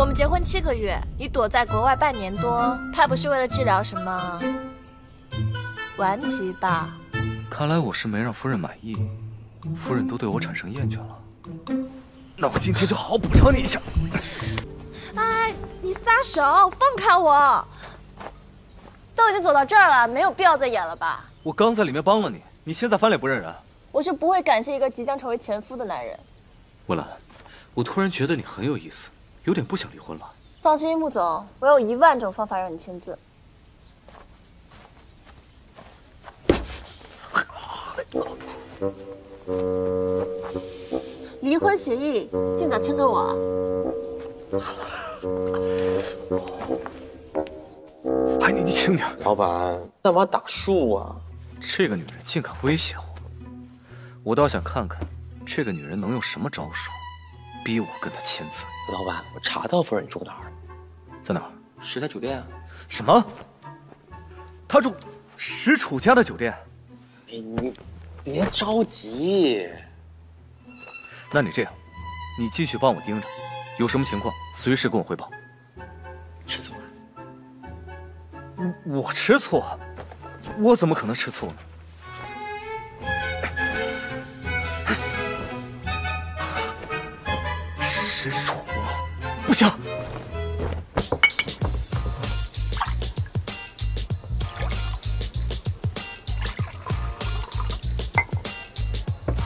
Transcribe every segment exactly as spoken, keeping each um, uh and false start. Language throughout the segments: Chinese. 我们结婚七个月，你躲在国外半年多，怕不是为了治疗什么顽疾吧？看来我是没让夫人满意，夫人都对我产生厌倦了。那我今天就好好补偿你一下。哎，你撒手，放开我！都已经走到这儿了，没有必要再演了吧？我刚在里面帮了你，你现在翻脸不认人。我是不会感谢一个即将成为前夫的男人。温岚，我突然觉得你很有意思。 有点不想离婚了。放心，穆总，我有一万种方法让你签字。离婚协议尽早签给我。哎，你你轻点。老板，干嘛打树啊？这个女人竟敢威胁我，我倒想看看这个女人能用什么招数。 逼我跟他签字。老板，我查到夫人住哪儿，在哪儿？石家酒店啊。什么？他住石楚家的酒店？哎，你别着急。那你这样，你继续帮我盯着，有什么情况随时跟我汇报。吃醋了？我我吃醋？我怎么可能吃醋呢？ 石楚，不行！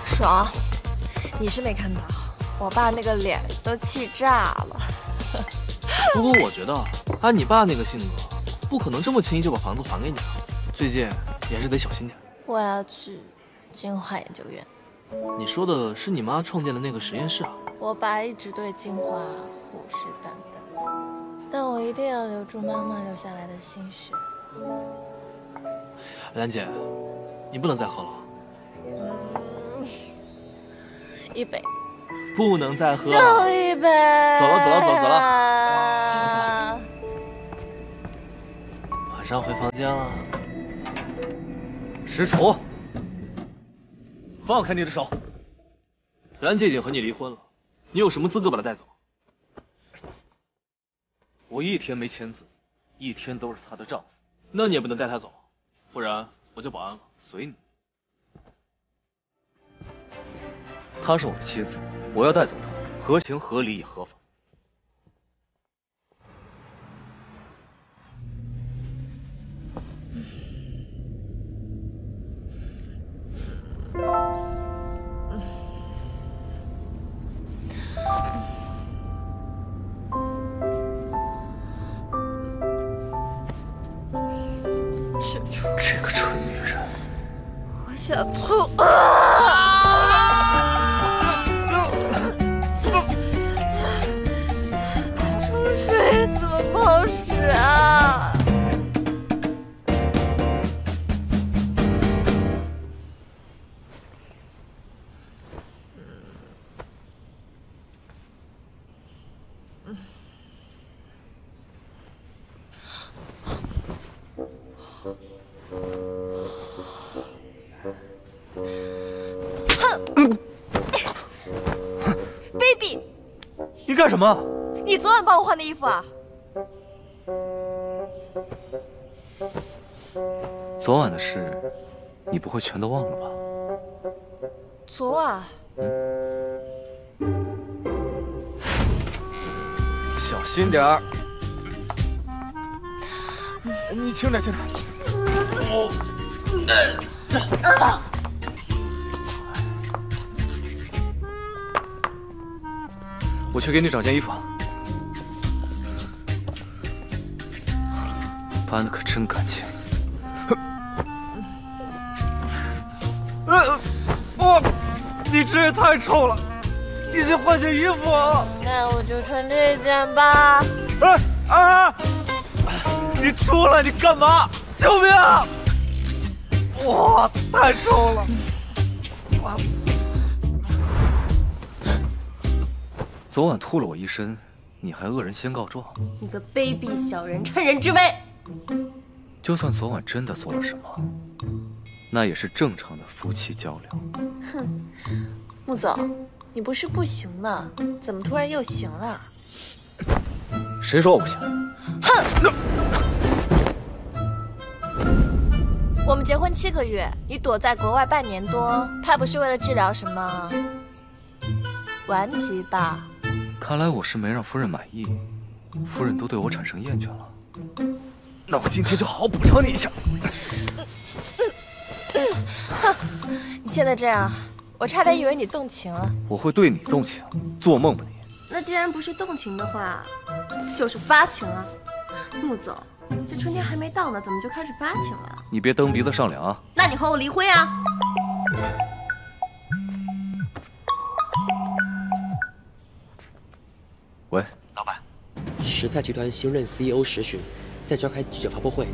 爽，你是没看到，我爸那个脸都气炸了。不过我觉得，按你爸那个性格，不可能这么轻易就把房子还给你了。最近你还是得小心点。我要去金华研究院。你说的是你妈创建的那个实验室啊？ 我爸一直对金华虎视眈眈，但我一定要留住妈妈留下来的心血。兰姐，你不能再喝了。嗯、一杯。不能再喝了。就一杯。走了，走了，走了，走了。啊、走了，走了。晚上回房间了。石楚，放开你的手！兰姐已经和你离婚了。 你有什么资格把他带走？我一天没签字，一天都是她的丈夫。那你也不能带她走，不然我叫保安了。随你。她是我的妻子，我要带走她，合情合理也合法。嗯 这个蠢女人，我想吐！出水怎么泡屎啊？嗯 ，baby， 你干什么？你昨晚帮我换的衣服啊？昨晚的事，你不会全都忘了吧？昨晚。嗯、小心点儿，你轻点，轻点。 哦，啊！我去给你找件衣服。搬的可真干净。呃，我，你这也太臭了，你去换件衣服啊。那我就穿这件吧。啊啊！你出来，你干嘛？ 救命！啊！哇，太臭了！哇！昨晚吐了我一身，你还恶人先告状。你个卑鄙小人，趁人之危！就算昨晚真的做了什么，那也是正常的夫妻交流。哼，穆总，你不是不行吗？怎么突然又行了？谁说我不行？哼！我们结婚七个月，你躲在国外半年多，怕不是为了治疗什么顽疾吧？看来我是没让夫人满意，夫人都对我产生厌倦了。那我今天就好好补偿你一下。你现在这样，我差点以为你动情了。我会对你动情？做梦吧你！ 那既然不是动情的话，就是发情了。穆总，这春天还没到呢，怎么就开始发情了？你别蹬鼻子上梁啊！那你和我离婚啊！喂，老板，时泰集团新任 C E O 石巡在召开记者发布会，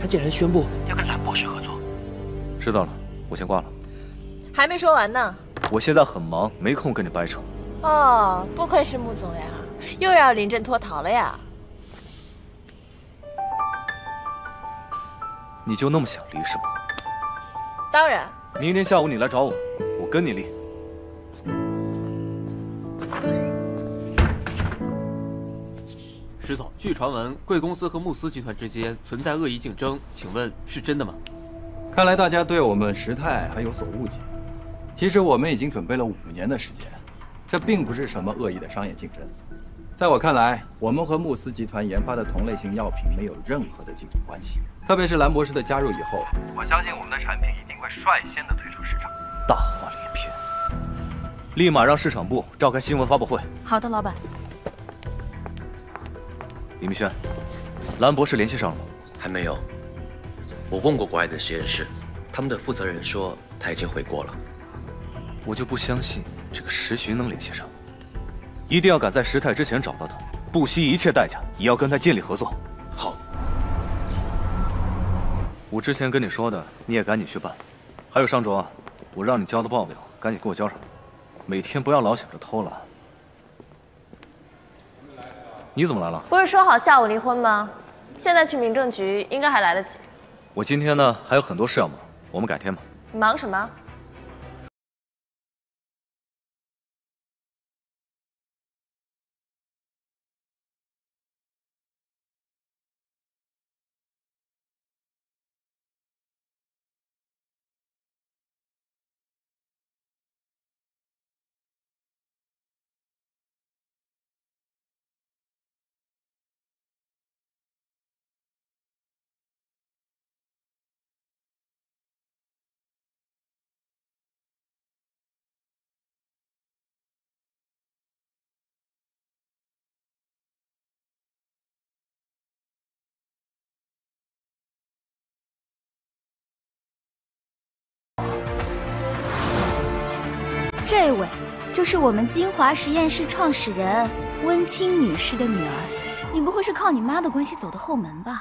他竟然宣布要跟蓝博士合作。知道了，我先挂了。还没说完呢。我现在很忙，没空跟你掰扯。 哦，不愧是穆总呀，又让林振脱逃了呀！你就那么想离是吗？当然。明天下午你来找我，我跟你离。石总，据传闻贵公司和慕斯集团之间存在恶意竞争，请问是真的吗？看来大家对我们时泰还有所误解。其实我们已经准备了五年的时间。 这并不是什么恶意的商业竞争，在我看来，我们和慕斯集团研发的同类型药品没有任何的竞争关系。特别是蓝博士的加入以后，我相信我们的产品一定会率先的推出市场，大获连篇。立马让市场部召开新闻发布会。好的，老板。李明轩，蓝博士联系上了吗？还没有。我问过国外的实验室，他们的负责人说他已经回国了。我就不相信。 这个石巡能联系上，一定要赶在时泰之前找到他，不惜一切代价也要跟他建立合作。好，我之前跟你说的，你也赶紧去办。还有上周啊，我让你交的报表，赶紧给我交上。每天不要老想着偷懒。你怎么来了？不是说好下午离婚吗？现在去民政局应该还来得及。我今天呢还有很多事要忙，我们改天吧。你忙什么？ 这位就是我们金华实验室创始人温青女士的女儿，你不会是靠你妈的关系走的后门吧？